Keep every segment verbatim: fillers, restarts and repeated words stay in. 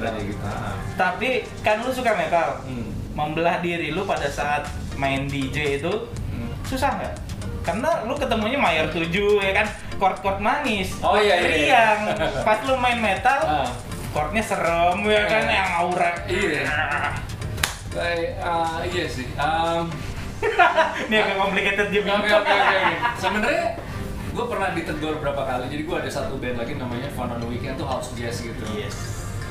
sebenarnya gitu. Ah. Tapi kan lu suka metal, hmm. membelah diri lu pada saat main D J itu hmm. susah nggak? Karena lu ketemunya mayor tujuh ya kan, chord-chord manis, oh, iya, iya, iya. Pas lu main metal, ah. chordnya serem ya kan, eh. yang aura. Iya. Like, uh, iya sih. Um, Ini agak complicated juga. Oke oke oke. Sebenarnya gue pernah ditegur berapa kali. Jadi gue ada satu band lagi namanya Fun on the Weekend, tuh house jazz gitu. Yes.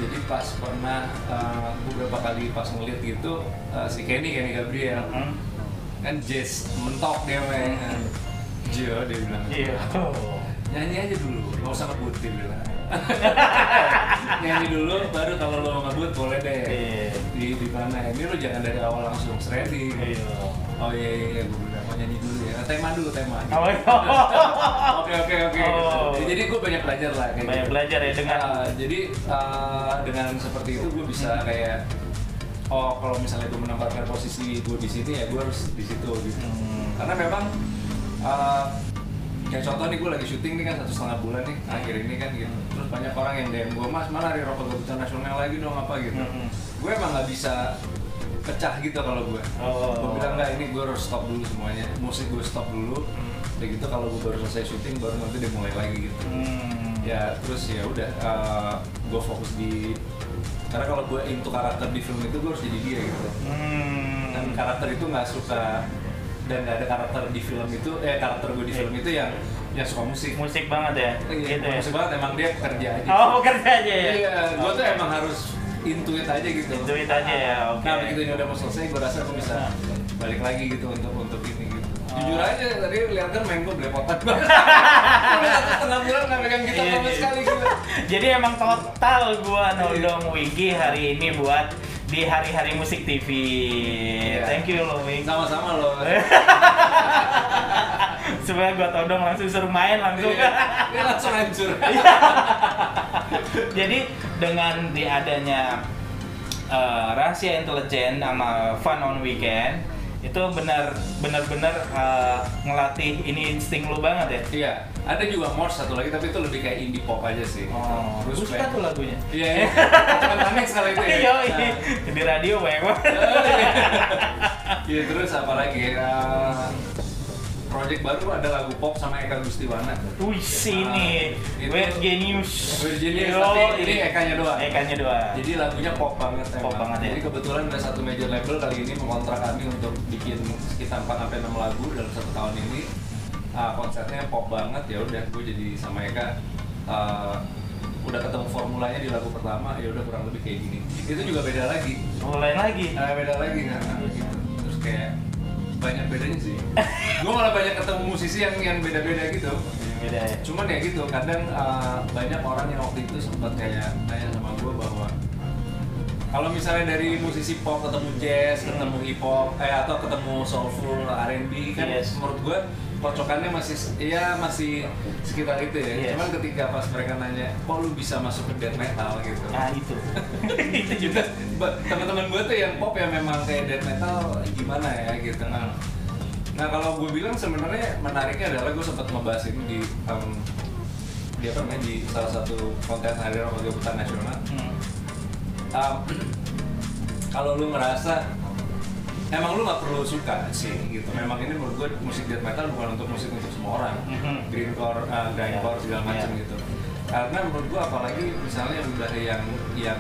Jadi pas pernah uh, beberapa kali pas ngeliat gitu uh, si Kenny Kenny Gabriel hmm. kan jazz mentok dia main. Jo dia bilang. Iya. Oh. Nyanyi aja dulu, nggak usah ngebut dia bilang. Nyanyi dulu, baru kalau lo ngebut boleh deh. Yeah. Di di mana ini lo jangan dari awal langsung shredding. Yeah. Oh iya iya iya, gue bilang mau nyanyi dulu ya, tema dulu tema. Oke oke oke. Jadi gue banyak belajar lah kayak banyak gitu. Belajar ya dengan uh, jadi uh, dengan seperti itu gue bisa hmm. kayak oh kalau misalnya gue menempatkan posisi gue di sini ya gue harus di situ gitu. Hmm. Karena memang uh, kayak contoh nih gue lagi syuting nih kan satu setengah bulan nih akhir ini kan gitu. Terus banyak orang yang D M gue, mas mana hari rokok kebutuhan nasional lagi dong apa gitu. Hmm. Gue emang nggak bisa pecah gitu kalau gue, oh. gue bilang nggak ini gue harus stop dulu semuanya, musik gue stop dulu, hmm. gitu kalau gue baru selesai syuting baru nanti dia mulai lagi gitu, hmm. ya terus ya udah uh, gue fokus di, karena kalau gue into karakter di film itu gue harus jadi dia gitu, hmm. dan karakter itu nggak suka dan nggak ada karakter di film itu, eh karakter gue di film itu yang yang suka musik, musik banget ya, gitu ya? Musik banget emang dia pekerja aja, oh pekerja aja ya, iya gue tuh emang harus intuit aja gitu. Intuit aja ya. Oke. Okay. Nah begitu ini udah mau selesai, gue rasa aku bisa balik lagi gitu untuk untuk ini gitu. Oh. Jujur aja tadi lihat kan main gue belepotan banget. Satu setengah bulan nggak pegang gitar sama yeah, sekali gitu. Jadi emang total gue nodong wigi hari ini buat di Hari Hari Musik T V. Yeah. Thank you lo Wig. Sama-sama lo. Sebenernya gue todong langsung suruh main langsung. Yeah. Dia langsung hancur. Jadi dengan diadanya uh, rahasia intelijen sama Fun on Weekend itu benar benar benar uh, ngelatih ini insting lu banget ya. Iya, ada juga more satu lagi tapi itu lebih kayak indie pop aja sih. Oh, terus suka tuh lagunya. Iya, iya. Aneh sekali itu ya. Nah. Di radio banyak banget. Iya, terus apa lagi? Uh, Project baru ada lagu pop sama Eka Gustiwana. Wih sini, uh, Weird Genius. Weird Genius. Tapi ini Ekanya doang. Ekanya doang. Jadi lagunya pop banget. Pop emang. banget. Jadi ya. Kebetulan ada satu major label kali ini mengontrak kami untuk bikin sekitar empat sampai enam lagu dalam satu tahun ini. Uh, konsepnya pop banget ya udah. Gue jadi sama Eka uh, udah ketemu formulanya di lagu pertama ya udah kurang lebih kayak gini. Itu juga beda lagi. Oh, lain lagi. Uh, beda lagi kan. Nah, gitu. Terus kayak banyak bedanya sih. Gue malah banyak ketemu musisi yang yang beda-beda gitu. Beda ya. Cuman ya gitu, kadang uh, banyak orang yang waktu itu sempat kayak nanya sama gue bahwa kalau misalnya dari musisi pop ketemu jazz, hmm. ketemu hip hop, eh, atau ketemu soulful R and B kan, yes. menurut gue kocokannya masih ya masih sekitar itu ya. Yes. Cuman ketika pas mereka nanya, kok lu bisa masuk ke death metal gitu? Ah itu. Itu juga. Teman-teman gue tuh yang pop ya memang kayak death metal gimana ya gitu. Nah, nah kalau gue bilang sebenarnya menariknya adalah gue sempat ngebahas ini di um, di apa namanya di salah satu konten hari rokok kebutuhan nasional. Hmm. Um, kalau lu ngerasa emang lu nggak perlu suka sih gitu. Memang ini menurut gue musik death metal bukan untuk musik untuk semua orang. Grindcore, uh, grindcore segala macam yeah. gitu. Karena menurut gue apalagi misalnya udah yang yang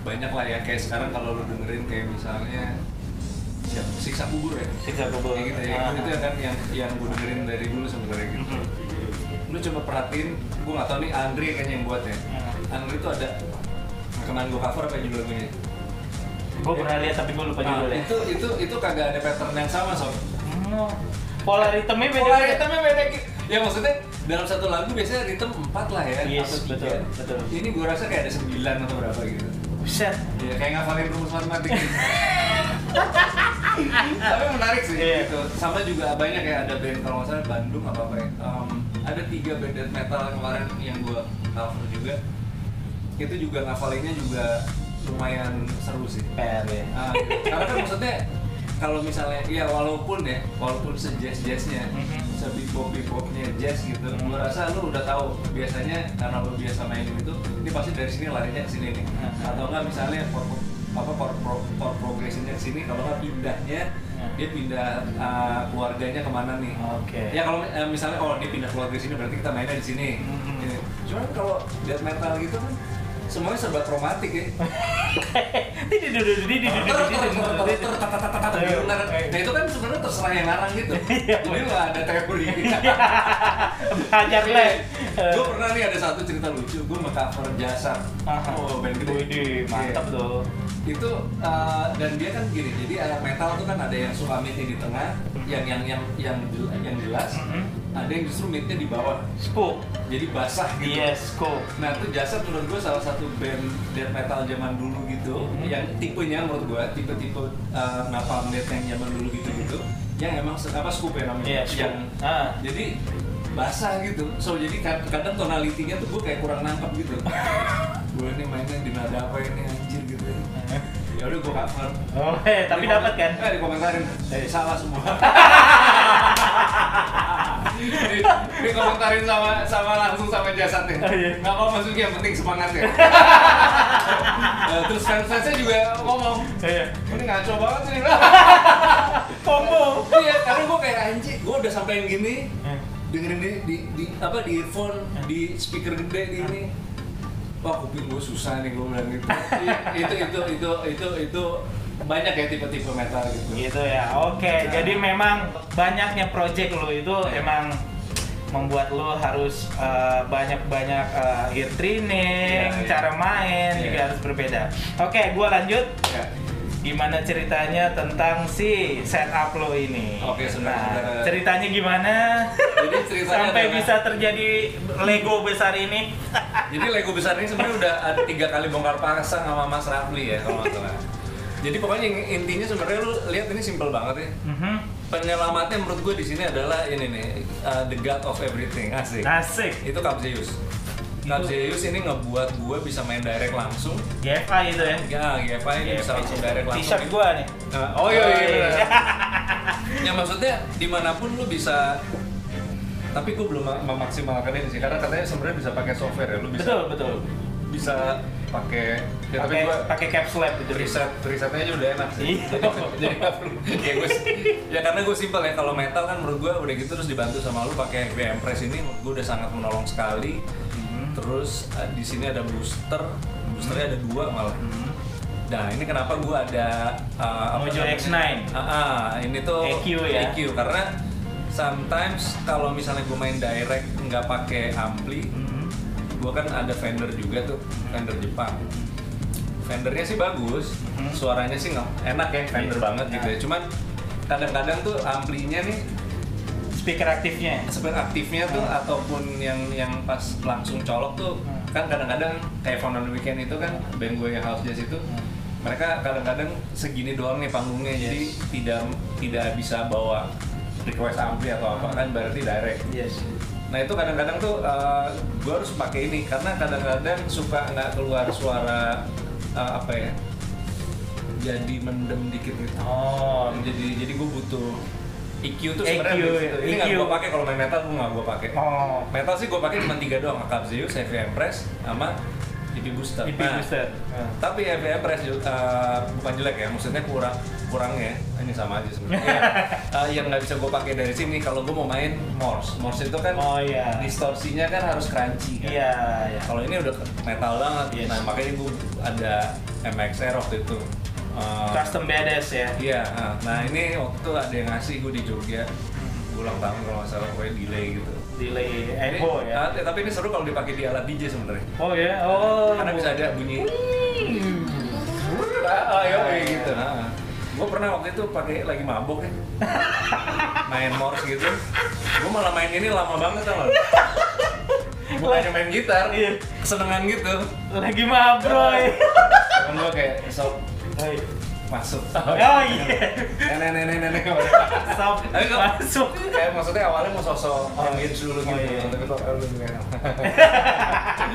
banyak lah ya kayak sekarang kalau lu dengerin kayak misalnya siapa siksa kubur ya. Siksa kubur. Kayak gitu ya. Uh -huh. Itu kan yang yang gue dengerin dari dulu sebenarnya gitu. Uh -huh. Lu coba perhatiin, gue nggak tahu nih Andre kayaknya yang buat ya. Uh -huh. Andre itu ada kenaan gue cover apa judul lagunya? Gue pernah lihat tapi gue lupa judulnya. Nah, itu itu itu kagak ada pattern yang sama sob. Oh. Pola ritmenya beda. Pola ritmenya beda. Ya maksudnya dalam satu lagu biasanya ritme empat lah ya. Yes, atau betul, betul. Ini gue rasa kayak ada sembilan atau berapa gitu. Buset. Ya kayak ngafalin rumus matematik. Gitu. Tapi menarik sih yeah. gitu. Sama juga banyak ya ada band kalau nggak salah Bandung apa apa ya. Um, ada tiga band death metal kemarin yang gue cover juga. Itu juga ngafalinnya juga lumayan seru sih. P R ya. Nah, gitu. Karena kan maksudnya kalau misalnya ya walaupun ya walaupun se-jazz-jazznya mm -hmm. bisa bebop-bebopnya jazz gitu. Gue rasa lu udah tahu biasanya karena lu biasa mainin itu, ini pasti dari sini larinya ke sini nih. Atau enggak misalnya for, apa for, for, for progressionnya ke sini, kalau enggak pindahnya dia pindah uh, keluarganya kemana nih? Oke. Okay. Ya kalau uh, misalnya kalau dia pindah keluarga sini berarti kita mainnya di sini. Mm-hmm. Cuman kalau death metal gitu kan semuanya serba kromatik ya. Nah itu kan sebenarnya terserah yang larang gitu. Jadi nggak ada teori. Hajar leh. Gue pernah nih ada satu cerita lucu. Gue nge-cover Jasar. Oh band gede. Mantap tuh. Itu uh, dan dia kan gini, jadi anak metal tuh kan ada yang suka mid di tengah, yang yang yang yang jelas, yang jelas mm-hmm. ada yang justru midnya di bawah, spook, jadi basah gitu. Yes, cool. Nah itu Jasad menurut gue salah satu band death metal zaman dulu gitu, mm-hmm. yang tipenya menurut gue tipe-tipe uh, Napalm Death yang zaman dulu gitu gitu, yang emang apa spook ya namanya, yeah, yang ah. jadi basah gitu. So jadi kadang tonalitinya tuh gue kayak kurang nangkep gitu. Gue ini mainnya di nada apa ini anjir gitu. Ya udah gue cover. Oh, eh, tapi dapat kan? Eh, dikomentarin. Eh, salah semua. Di, dikomentarin sama sama langsung sama Jasadnya. Oh, iya. Nggak apa maksudnya, yang penting semangatnya. Terus fans-fansnya juga ngomong. Oh, iya. Ini ngaco banget sih. Kombo. Iya, karena gue kayak anjir, gue udah sampein gini. Eh. Dengerin di, di di apa di earphone, eh. di speaker gede di ini. Wah kuping gue susah nih gue bilang gitu. Itu itu itu itu itu banyak ya tipe-tipe metal gitu. Gitu ya. Oke, okay. Nah. Jadi memang banyaknya project lo itu yeah. emang membuat lo harus uh, banyak-banyak uh, ear training, yeah, yeah. cara main yeah. juga harus berbeda. Oke, okay, gue lanjut. Yeah. Gimana ceritanya tentang si setup lo ini? Oke, sebenarnya. Nah, ceritanya gimana? Jadi ceritanya sampai adalah, bisa terjadi Lego besar ini. Jadi Lego besar ini sebenarnya udah ada tiga kali bongkar pasang sama Mas Rafli ya kalau nggak salah. Jadi pokoknya intinya sebenarnya lu lihat ini simple banget ya. Mm-hmm. Penyelamatnya menurut gue di sini adalah ini nih, uh, the God of everything. Asik. Asik. Itu Kapsius. Kapsius ini ngebuat gue bisa main direct langsung. G F A itu ya? Ya, G F A ini bisa langsung direct langsung. T-shirt gue nih. Oh iya iya bener. Ya maksudnya dimanapun lu bisa. Tapi gue belum memaksimalkan ini sih, karena katanya sebenarnya bisa pakai software ya, lu bisa. Betul betul. Bisa pakai. Ya, tapi gue pakai caps lab gitu. Riset risetnya aja udah enak sih. Jadi nggak perlu. Ya gue, ya karena gue simpel ya kalau metal kan menurut gue udah gitu terus dibantu sama lu pakai B M Press ini, gue udah sangat menolong sekali. Terus di sini ada booster, boosternya ada dua malah. Hmm. Nah ini kenapa gue ada uh, Mojo X nine. Uh, uh, ini tuh E Q ya. E Q karena sometimes kalau misalnya gue main direct nggak pakai ampli, hmm. gue kan ada Fender juga tuh, Fender Jepang. Fendernya sih bagus, hmm. suaranya sih enak ya, Fender yeah. banget gitu. Ya. Cuman kadang-kadang tuh amplinya nih. Speaker aktifnya, speaker aktifnya tuh hmm. ataupun yang yang pas langsung colok tuh hmm. kan kadang-kadang kayak Fun on the Weekend itu kan band gue yang house jazz itu hmm. mereka kadang-kadang segini doang nih panggungnya yes. jadi tidak tidak bisa bawa request ampli atau apa hmm. kan berarti direct. Yes. Nah itu kadang-kadang tuh uh, gue harus pakai ini karena kadang-kadang suka nggak keluar suara uh, apa ya jadi mendem dikit gitu. Oh. Jadi jadi gue butuh E Q tuh sebenarnya ini nggak gue pakai kalau main metal gue nggak gue pakai. Oh. Metal sih gue pakai cuma tiga doang, Kapsius, Heavy Empress, sama E P booster. E P nah, booster. Nah. Tapi Heavy Empress uh, bukan jelek ya, maksudnya kurang kurangnya ini sama aja sebenarnya. uh, yang nggak bisa gue pakai dari sini kalau gue mau main Morse. Morse itu kan oh, yeah. distorsinya kan harus crunchy kan. Iya. Yeah, yeah. Kalau ini udah metal banget. Yes. Nah makanya gue ada M X R waktu itu. Uh, custom badass ya? Iya, nah, nah ini waktu itu ada yang ngasih gue di Jogja ulang tahun kalau nggak salah, gue delay gitu delay, echo ya? Nah, tapi ini seru kalau dipakai di alat D J sebenarnya. Oh ya? Oh karena bisa ada bunyi ah, ayo kayak gitu. Nah, gue pernah waktu itu pakai lagi mabok ya main Morse gitu gue malah main ini lama banget tau gak? Bukannya main gitar, kesenengan gitu lagi mabroy kan gue kayak so Hai. Masuk. Oh iya. Nenek nenek nenek. Stop. Masuk. Kayak maksudnya awalnya mau sosok orang dulu gitu. Tapi kok lu